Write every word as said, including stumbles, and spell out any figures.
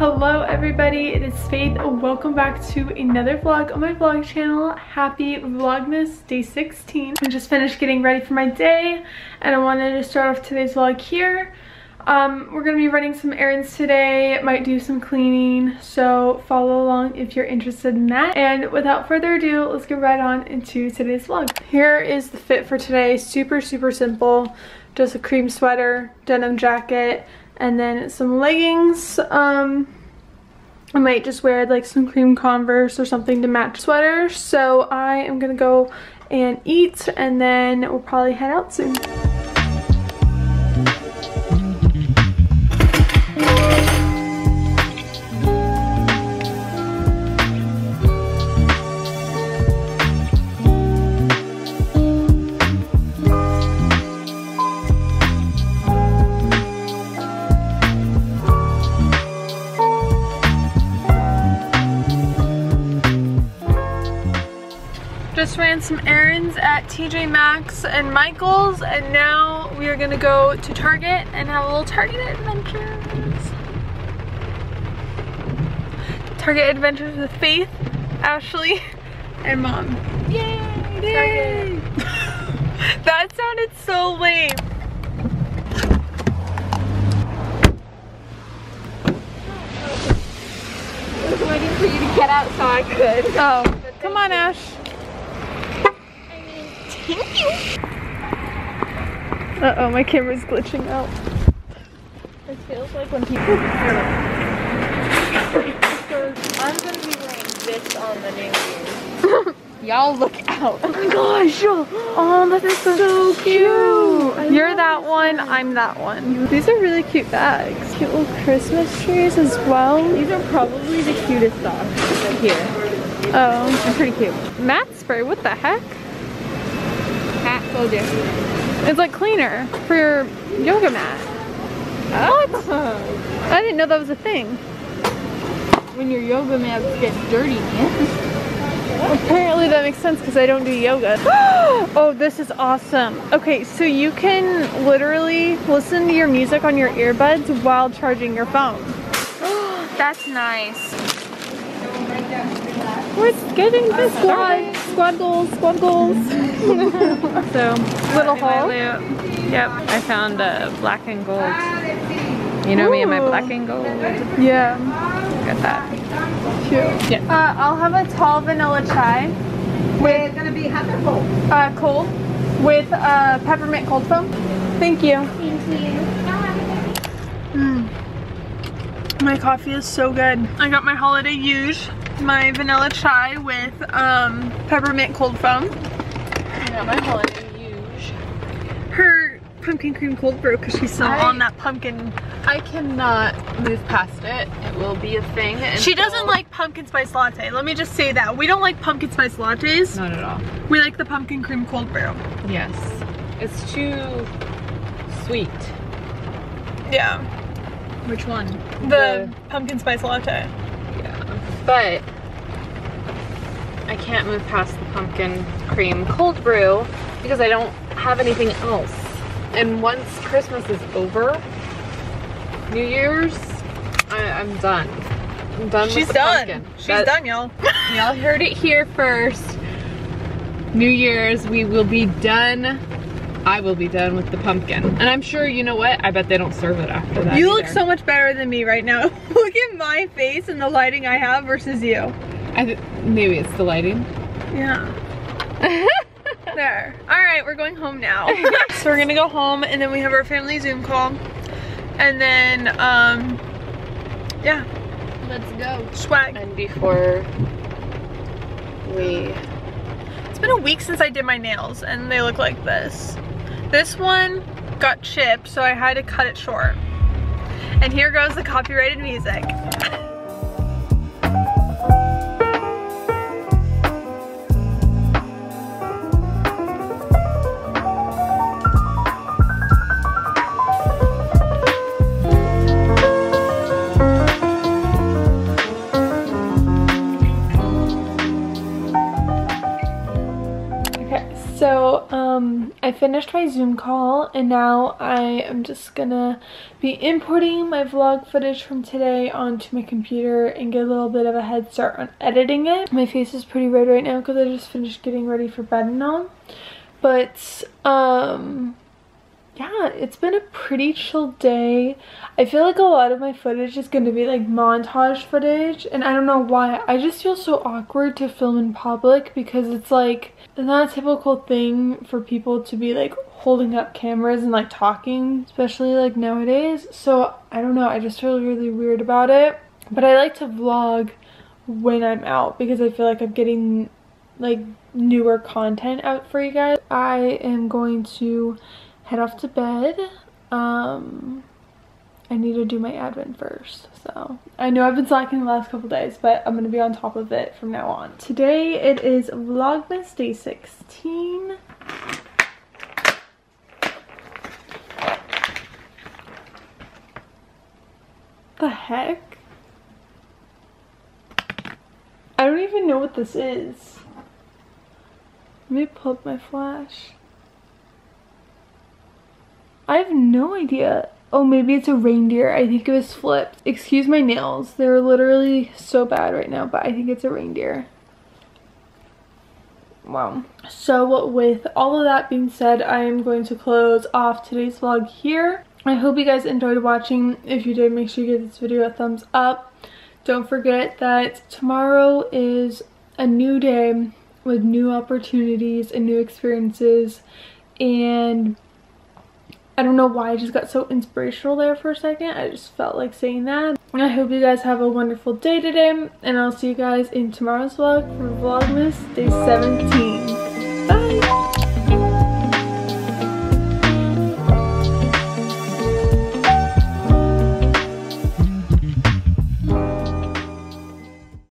Hello everybody, it is Faith. Welcome back to another vlog on my vlog channel. Happy Vlogmas day sixteen. I just finished getting ready for my day and I wanted to start off today's vlog here. Um, we're going to be running some errands today, might do some cleaning, so follow along if you're interested in that. And without further ado, let's get right on into today's vlog. Here is the fit for today. Super, super simple. Just a cream sweater, denim jacket, and then some leggings. Um, I might just wear like some cream Converse or something to match sweater. So I am going to go and eat and then we'll probably head out soon. Just ran some errands at T J Maxx and Michael's, and now we are gonna go to Target and have a little Target adventures. Target adventures with Faith, Ashley, and Mom. Yay! Yay. That sounded so lame. I was waiting for you to get out so I could. Oh, come on, Ash. Uh-oh, my camera's glitching out. It feels like when people... I'm gonna be wearing this on the new year. Y'all look out. Oh my gosh. Oh, that is so, so cute. cute. You're that one, I'm that one. These are really cute bags. Cute little Christmas trees as well. These are probably the cutest socks right here. Oh. They're pretty cute. Matte spray, what the heck? It's like cleaner for your yoga mat. What? Oh. I didn't know that was a thing. When your yoga mats get dirty, man. Apparently that makes sense because I don't do yoga. Oh, this is awesome. Okay, so you can literally listen to your music on your earbuds while charging your phone. That's nice. We're getting this squad. Squad goals, squad goals. So, little haul. Yep, I found uh, black and gold. You know Ooh. me and my black and gold. Yeah. Got that. Cute. Yeah. Uh, I'll have a tall vanilla chai. With, it's gonna be hot or cold? Uh, cold. With uh, peppermint cold foam. Thank you. Thank you. Mm. My coffee is so good. I got my holiday huge. My vanilla chai with um, peppermint cold foam. I got my holiday huge. Her pumpkin cream cold brew because she's still I, on that pumpkin. I cannot move past it. It will be a thing. She doesn't like pumpkin spice latte. Let me just say that. We don't like pumpkin spice lattes. Not at all. We like the pumpkin cream cold brew. Yes. It's too sweet. Yeah. Which one? The, the pumpkin spice latte. But I can't move past the pumpkin cream cold brew because I don't have anything else. And once Christmas is over, New Year's, I, I'm done. I'm done She's with the done. pumpkin. She's that, done, y'all. Y'all heard it here first. New Year's, we will be done. I will be done with the pumpkin. And I'm sure, you know what? I bet they don't serve it after that. You either. look so much better than me right now. Look at my face and the lighting I have versus you. I th Maybe it's the lighting. Yeah. There. All right, we're going home now. So we're gonna go home and then we have our family Zoom call. And then, um, yeah. Let's go. Swag. And before we... It's been a week since I did my nails and they look like this. This one got chipped, so I had to cut it short. And here goes the copyrighted music. finished my Zoom call, and now I am just gonna be importing my vlog footage from today onto my computer and get a little bit of a head start on editing it. My face is pretty red right now because I just finished getting ready for bed and all. But, um... yeah, it's been a pretty chill day. I feel like a lot of my footage is going to be like montage footage, and I don't know why. I just feel so awkward to film in public because it's like not a typical thing for people to be like holding up cameras and like talking, especially like nowadays. So I don't know, I just feel really weird about it. But I like to vlog when I'm out because I feel like I'm getting like newer content out for you guys. I am going to head off to bed. um I need to do my advent first, so I know I've been slacking the last couple days, but I'm gonna be on top of it from now on. Today it is Vlogmas day sixteen. The heck, I don't even know what this is. Let me pull up my flash. I have no idea. Oh, maybe it's a reindeer. I think it was flipped. Excuse my nails. They're literally so bad right now, but I think it's a reindeer. Wow. So with all of that being said, I am going to close off today's vlog here. I hope you guys enjoyed watching. If you did, make sure you give this video a thumbs up. Don't forget that tomorrow is a new day with new opportunities and new experiences, and I don't know why I just got so inspirational there for a second. I just felt like saying that. I hope you guys have a wonderful day today, and I'll see you guys in tomorrow's vlog for Vlogmas day seventeen.